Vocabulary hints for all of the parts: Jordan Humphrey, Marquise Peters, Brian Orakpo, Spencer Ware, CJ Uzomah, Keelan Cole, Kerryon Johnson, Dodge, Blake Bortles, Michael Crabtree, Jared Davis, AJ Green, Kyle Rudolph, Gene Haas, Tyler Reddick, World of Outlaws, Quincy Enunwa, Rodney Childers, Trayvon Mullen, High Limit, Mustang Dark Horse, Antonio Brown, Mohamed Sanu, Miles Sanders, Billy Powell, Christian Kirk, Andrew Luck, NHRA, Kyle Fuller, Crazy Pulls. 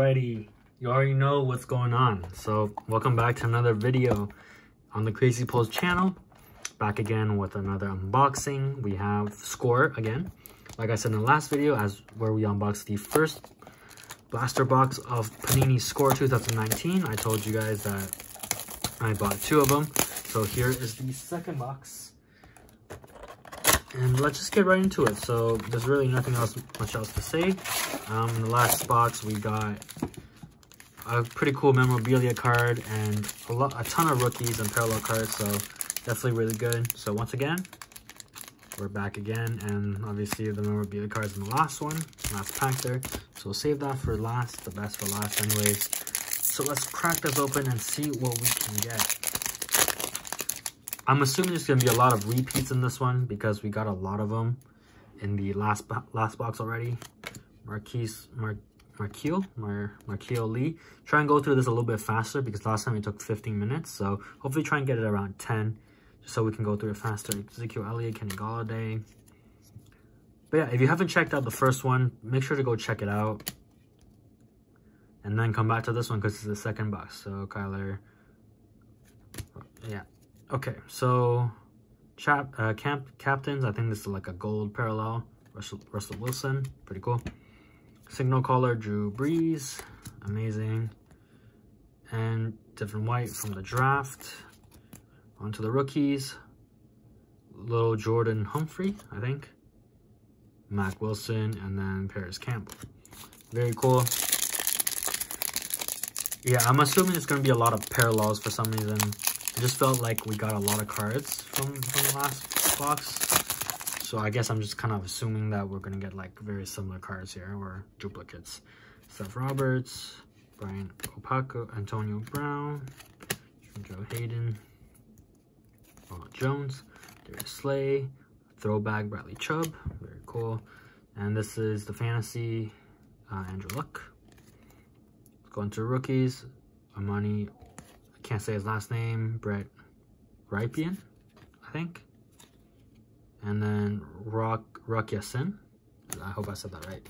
already, you already know what's going on. So welcome back to another video on the Crazy Pulls channel. Back again with another unboxing. We have Score again. Like I said in the last video, as where we unboxed the first blaster box of Panini Score 2019. I told you guys that I bought two of them. So here is the second box. And let's just get right into it. So there's really nothing else, much else to say. In the last box, we got a pretty cool memorabilia card and a ton of rookies and parallel cards. So definitely really good. So once again, we're back again. And obviously the memorabilia cards in the last one, last pack there. So we'll save that for last, the best for last anyways. So let's crack this open and see what we can get. I'm assuming there's going to be a lot of repeats in this one because we got a lot of them in the last box already. Marquise Lee. Try and go through this a little bit faster because last time it took 15 minutes. So hopefully try and get it around 10 just so we can go through it faster. Ezekiel Elliott, Kenny Golladay. But yeah, if you haven't checked out the first one, make sure to go check it out. And then come back to this one because it's the second box. So Kyler. Yeah. Okay, so captains, I think this is like a gold parallel. Russell Wilson, pretty cool. Signal caller, Drew Brees, amazing. And different white from the draft. Onto the rookies. Little Jordan Humphrey, I think. Mac Wilson, and then Paris Campbell. Very cool. Yeah, I'm assuming it's going to be a lot of parallels for some reason. I just felt like we got a lot of cards from the last box. So I guess I'm just kind of assuming that we're going to get like very similar cards here or duplicates. Seth Roberts, Brian Orakpo, Antonio Brown, Joe Hayden, Ronald Jones, Darius Slay, throwback Bradley Chubb, very cool. And this is the fantasy, Andrew Luck. Let's go into rookies, Amani. Can't say his last name. Brett Ripien, I think. And then Rock Yasin. I hope I said that right.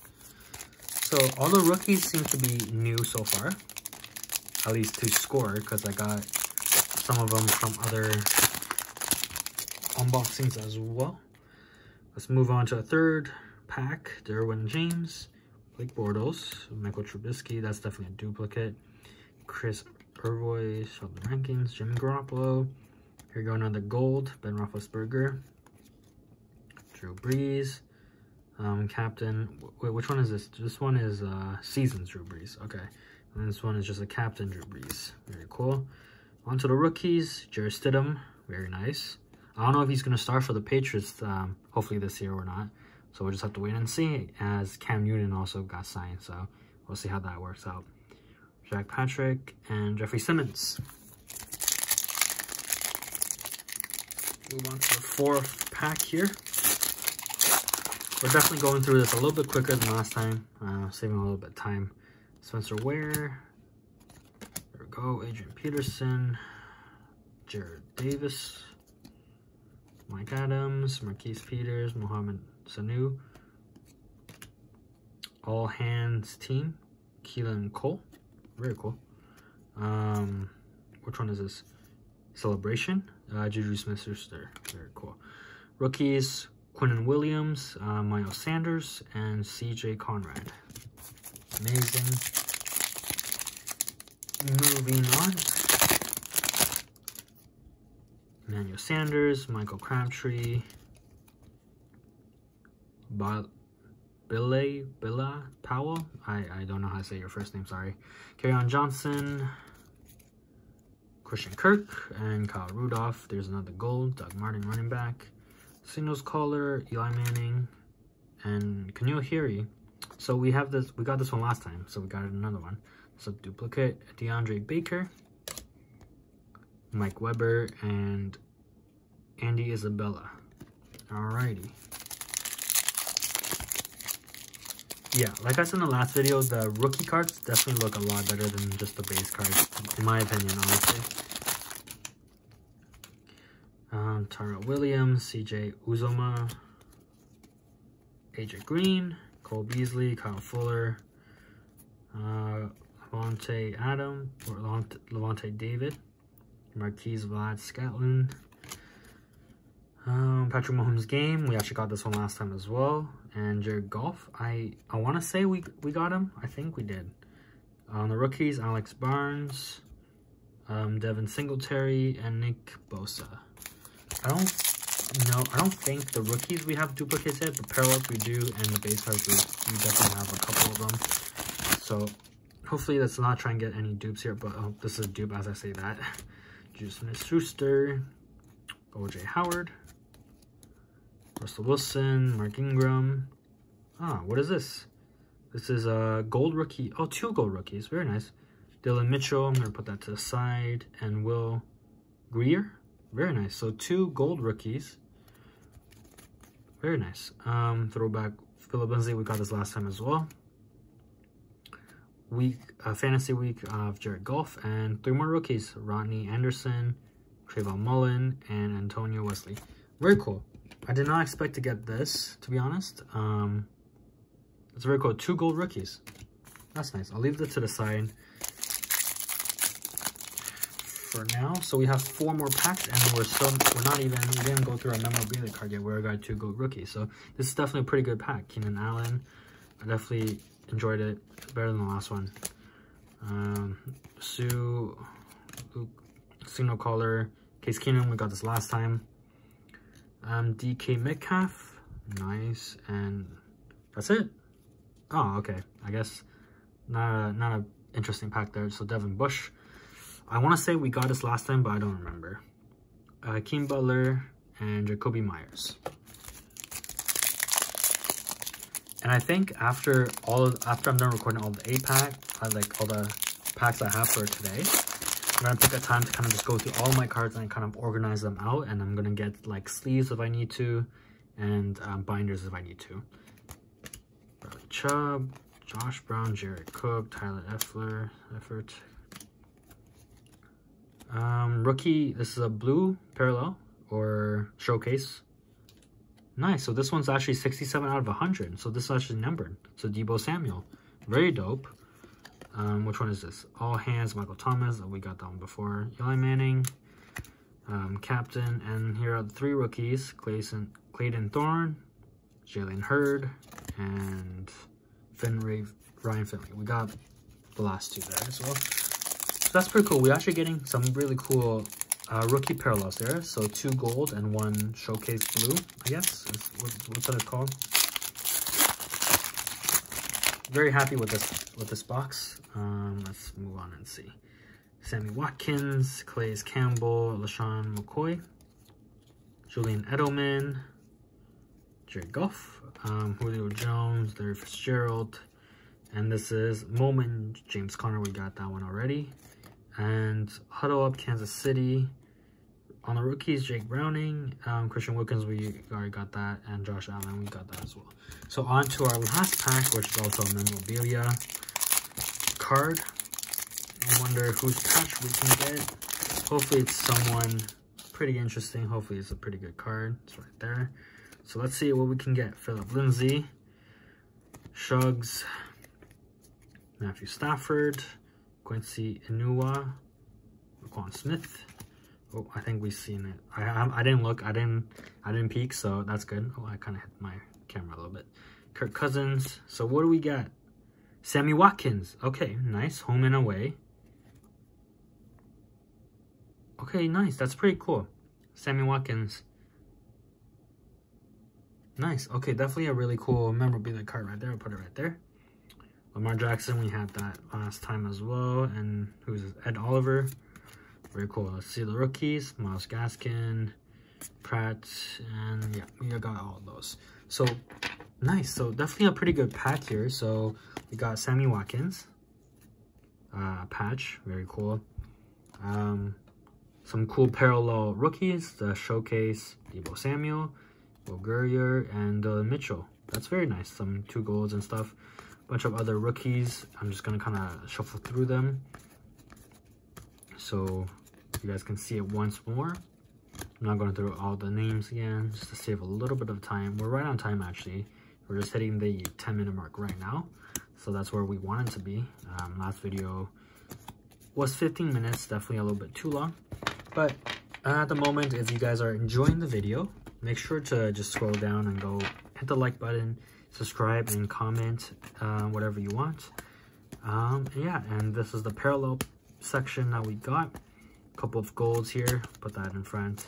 So all the rookies seem to be new so far, at least to Score, because I got some of them from other unboxings as well. Let's move on to the third pack. Derwin James, Blake Bortles, Michael Trubisky. That's definitely a duplicate. Chris Purvis, Sheldon Rankins, Jimmy Garoppolo. Here we go, another gold. Ben Roethlisberger, Drew Brees, captain. Wait, which one is this? This one is seasons Drew Brees. Okay, and this one is just a captain Drew Brees. Very cool. On to the rookies. Jerry Stidham, very nice. I don't know if he's gonna start for the Patriots. Hopefully this year or not. So we'll just have to wait and see. As Cam Newton also got signed, so we'll see how that works out. Jack Patrick and Jeffrey Simmons. Move on to the fourth pack here. We're definitely going through this a little bit quicker than last time, saving a little bit of time. Spencer Ware, there we go. Adrian Peterson, Jared Davis, Mike Adams, Marquise Peters, Mohamed Sanu, All Hands Team, Keelan Cole. Very cool. Which one is this? Celebration? Juju Smith-Schuster. Very cool. Rookies, Quinnen Williams, Miles Sanders, and CJ Conrad. Amazing. Moving on. Emmanuel Sanders, Michael Crabtree, Billa Powell. I don't know how to say your first name, sorry. Kerryon Johnson, Christian Kirk, and Kyle Rudolph. There's another gold. Doug Martin, running back. Signals caller, Eli Manning, and Keanu Hiri. So we have this. We got this one last time, so we got another one. So duplicate DeAndre Baker, Mike Weber, and Andy Isabella. Alrighty. Yeah, like I said in the last video, the rookie cards definitely look a lot better than just the base cards, in my opinion, honestly. Tyrell Williams, CJ Uzoma, AJ Green, Cole Beasley, Kyle Fuller, Levante Adam, or Levante David, Marquise Vlad Scotland, Patrick Mahomes game. We actually got this one last time as well. And Jared Goff. I want to say we got him. I think we did. On the rookies, Alex Barnes, Devin Singletary, and Nick Bosa. I don't think the rookies we have duplicates yet, but parallels we do, and the base cards we definitely have a couple of them. So hopefully let's not try and get any dupes here, but oh, this is a dupe as I say that. Juju Smith-Schuster, OJ Howard, Russell Wilson, Mark Ingram. Ah, what is this? This is a gold rookie. Oh, two gold rookies. Very nice. Dylan Mitchell. I'm going to put that to the side. And Will Greer. Very nice. So two gold rookies. Very nice. Throwback Philip Lindsay. We got this last time as well. Fantasy week of Jared Goff. And three more rookies. Rodney Anderson, Trayvon Mullen, and Antonio Wesley. Very cool. I did not expect to get this, to be honest. It's very cool. Two gold rookies. That's nice. I'll leave that to the side for now. So we have four more packs, and we didn't go through our memorabilia card yet. We already got two gold rookies. So this is definitely a pretty good pack. Keenan Allen. I definitely enjoyed it better than the last one. Sue, Luke, Signal Caller, Case Keenum. We got this last time. DK Metcalf. Nice. And that's it. Oh, okay. I guess not a interesting pack there. So Devin Bush. I want to say we got this last time, but I don't remember. Keem Butler and Jacoby Myers. And I think after I'm done recording all the all the packs I have for today, I'm gonna take the time to kind of just go through all my cards and kind of organize them out. And I'm gonna get like sleeves if I need to, and binders if I need to. Bradley Chubb, Josh Brown, Jared Cook, Tyler Effort. Rookie, this is a blue parallel or showcase. Nice. So this one's actually 67 out of 100. So this is actually numbered. So Deebo Samuel. Very dope. Which one is this? All hands, Michael Thomas. Oh, we got that one before. Eli Manning, Captain. And here are the three rookies. Clayton Thorne, Jalen Hurd, and Ryan Finley. We got the last two there as well. So that's pretty cool. We're actually getting some really cool rookie parallels there. So two gold and one showcase blue, I guess. What's that called? Very happy with this box. Let's move on and see. Sammy Watkins, Clay's Campbell, LaShawn McCoy, Julian Edelman, Jared Goff, Julio Jones, Larry Fitzgerald, and this is Moman, James Conner. We got that one already. And Huddle Up, Kansas City. On the rookies, Jake Browning, Christian Wilkins, we already got that, and Josh Allen, we got that as well. So on to our last pack, which is also a memorabilia card. I wonder whose patch we can get. Hopefully it's someone pretty interesting. Hopefully it's a pretty good card. It's right there. So let's see what we can get. Philip Lindsay, Shuggs, Matthew Stafford, Quincy Enua, Raquan Smith. Oh, I think we've seen it. I didn't look. I didn't peek, so that's good. Oh, I kind of hit my camera a little bit. Kirk Cousins. So what do we got? Sammy Watkins. Okay, nice. Home and away. Okay, nice. That's pretty cool. Sammy Watkins. Nice. Okay, definitely a really cool memorabilia card right there. I'll put it right there. Lamar Jackson. We had that last time as well. And who's this? Ed Oliver. Very cool. Let's see the rookies. Miles Gaskin, Pratt, and yeah, we got all of those. So nice. So definitely a pretty good pack here. So we got Sammy Watkins patch. Very cool. Some cool parallel rookies. The showcase, Deebo Samuel, Will Greer, and Mitchell. That's very nice. Some two golds and stuff. Bunch of other rookies. I'm just gonna kind of shuffle through them so you guys can see it once more. I'm not going through all the names again, just to save a little bit of time. We're right on time, actually. We're just hitting the 10-minute mark right now. So that's where we want it to be. Last video was 15 minutes, definitely a little bit too long. But at the moment, if you guys are enjoying the video, make sure to just scroll down and go hit the like button, subscribe, and comment whatever you want. Yeah, and this is the parallel section that we got. A couple of golds here, put that in front.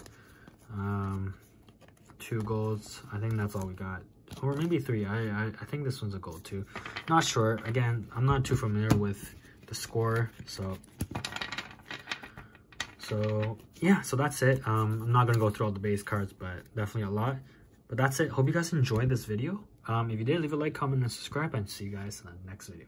2 golds, I think that's all we got. Or maybe 3, I think this one's a gold too. Not sure, again, I'm not too familiar with the score, so yeah, so that's it. I'm not gonna go through all the base cards, but definitely a lot. But that's it. Hope you guys enjoyed this video. If you did, leave a like, comment, and subscribe, and see you guys in the next video.